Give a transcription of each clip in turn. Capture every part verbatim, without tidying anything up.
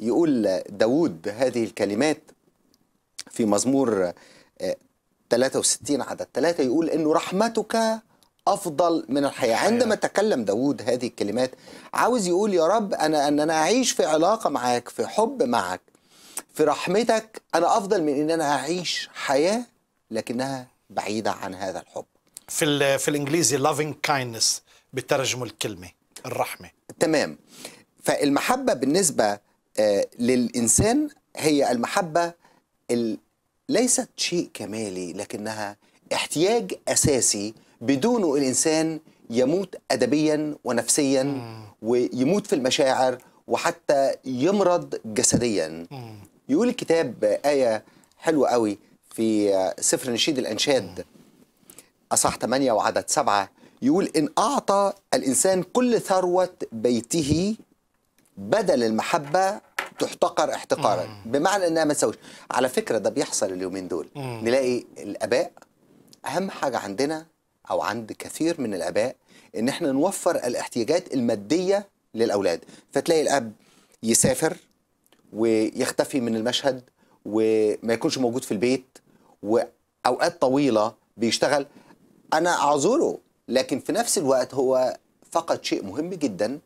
يقول داود هذه الكلمات في مزمور ثلاثة وستين عدد ثلاثة، يقول إنه رحمتك أفضل من الحياة. عندما تكلم داود هذه الكلمات عاوز يقول يا رب أنا أن أنا أعيش في علاقة معك، في حب معك، في رحمتك، أنا أفضل من إن أنا أعيش حياة لكنها بعيدة عن هذا الحب. في في الإنجليزي loving kindness بترجموا الكلمة الرحمة. تمام. فالمحبة بالنسبة للإنسان هي المحبة ليست شيء كمالي لكنها احتياج أساسي بدونه الإنسان يموت أدبيا ونفسيا مم. ويموت في المشاعر وحتى يمرض جسديا. مم. يقول الكتاب آية حلوة قوي في سفر نشيد الأنشاد أصح ثمانية وعدد سبعة، يقول إن أعطى الإنسان كل ثروة بيته بدل المحبة تحتقر احتقارا. مم. بمعنى انها ما تساويش. على فكره ده بيحصل اليومين دول. مم. نلاقي الاباء اهم حاجه عندنا او عند كثير من الاباء ان احنا نوفر الاحتياجات الماديه للاولاد، فتلاقي الاب يسافر ويختفي من المشهد وما يكونش موجود في البيت واوقات طويله بيشتغل. انا اعذره لكن في نفس الوقت هو فقد شيء مهم جدا.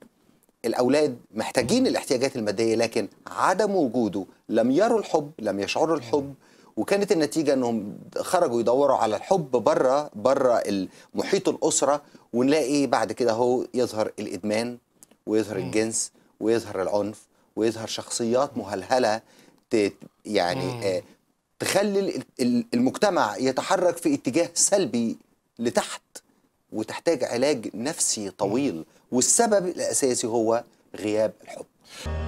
الأولاد محتاجين الاحتياجات المادية لكن عدم وجوده، لم يروا الحب، لم يشعروا الحب، وكانت النتيجة أنهم خرجوا يدوروا على الحب بره بره محيط الأسرة، ونلاقي بعد كده هو يظهر الإدمان ويظهر الجنس ويظهر العنف ويظهر شخصيات مهلهلة يعني تخلي المجتمع يتحرك في اتجاه سلبي لتحت، وتحتاج علاج نفسي طويل، والسبب الأساسي هو غياب الحب.